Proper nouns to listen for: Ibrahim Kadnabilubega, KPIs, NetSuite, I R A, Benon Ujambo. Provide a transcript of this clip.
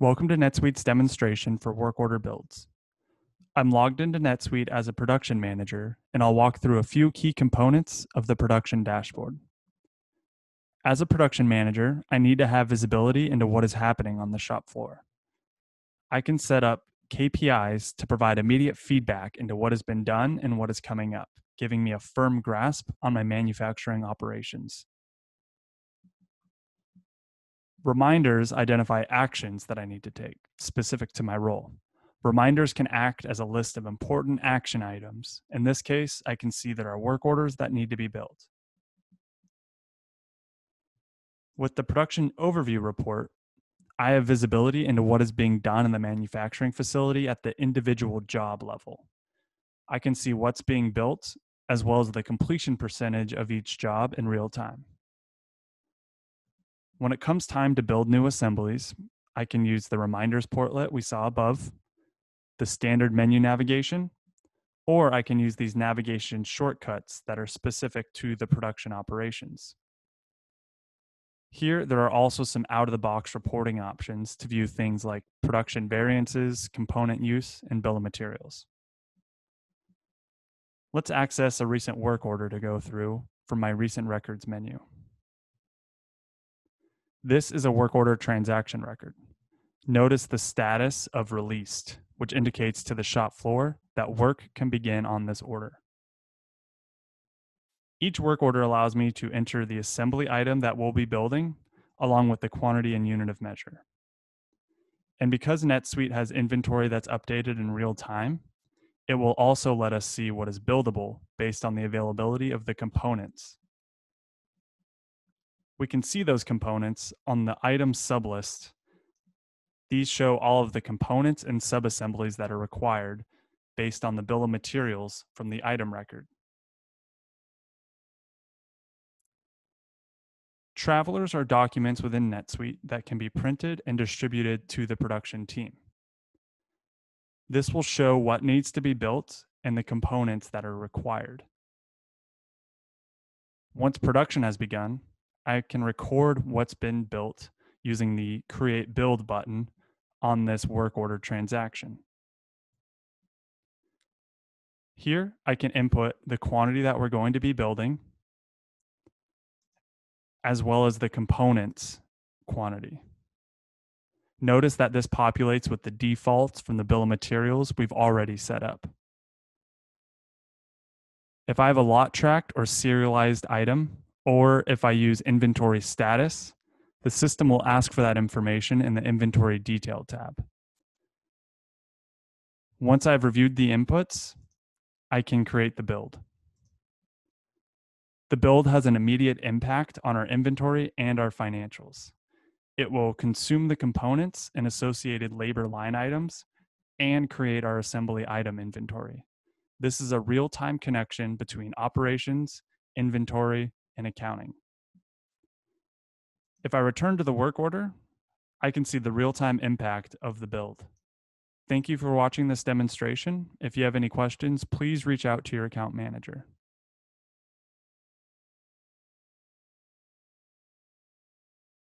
Welcome to NetSuite's demonstration for work order builds. I'm logged into NetSuite as a production manager, and I'll walk through a few key components of the production dashboard. As a production manager, I need to have visibility into what is happening on the shop floor. I can set up KPIs to provide immediate feedback into what has been done and what is coming up, giving me a firm grasp on my manufacturing operations. Reminders identify actions that I need to take, specific to my role. Reminders can act as a list of important action items. In this case, I can see there are work orders that need to be built. With the production overview report, I have visibility into what is being done in the manufacturing facility at the individual job level. I can see what's being built, as well as the completion percentage of each job in real time. When it comes time to build new assemblies, I can use the reminders portlet we saw above, the standard menu navigation, or I can use these navigation shortcuts that are specific to the production operations. Here, there are also some out-of-the-box reporting options to view things like production variances, component use, and bill of materials. Let's access a recent work order to go through from my recent records menu. This is a work order transaction record. Notice the status of released, which indicates to the shop floor that work can begin on this order. Each work order allows me to enter the assembly item that we'll be building, along with the quantity and unit of measure. And because NetSuite has inventory that's updated in real time, it will also let us see what is buildable based on the availability of the components. We can see those components on the item sublist. These show all of the components and subassemblies that are required based on the bill of materials from the item record. Travelers are documents within NetSuite that can be printed and distributed to the production team. This will show what needs to be built and the components that are required. Once production has begun, I can record what's been built using the Create Build button on this work order transaction. Here, I can input the quantity that we're going to be building, as well as the components quantity. Notice that this populates with the defaults from the bill of materials we've already set up. If I have a lot tracked or serialized item, or if I use inventory status, the system will ask for that information in the inventory detail tab. Once I've reviewed the inputs, I can create the build. The build has an immediate impact on our inventory and our financials. It will consume the components and associated labor line items and create our assembly item inventory. This is a real-time connection between operations, inventory, and accounting. If I return to the work order, I can see the real-time impact of the build. Thank you for watching this demonstration. If you have any questions, please reach out to your account manager.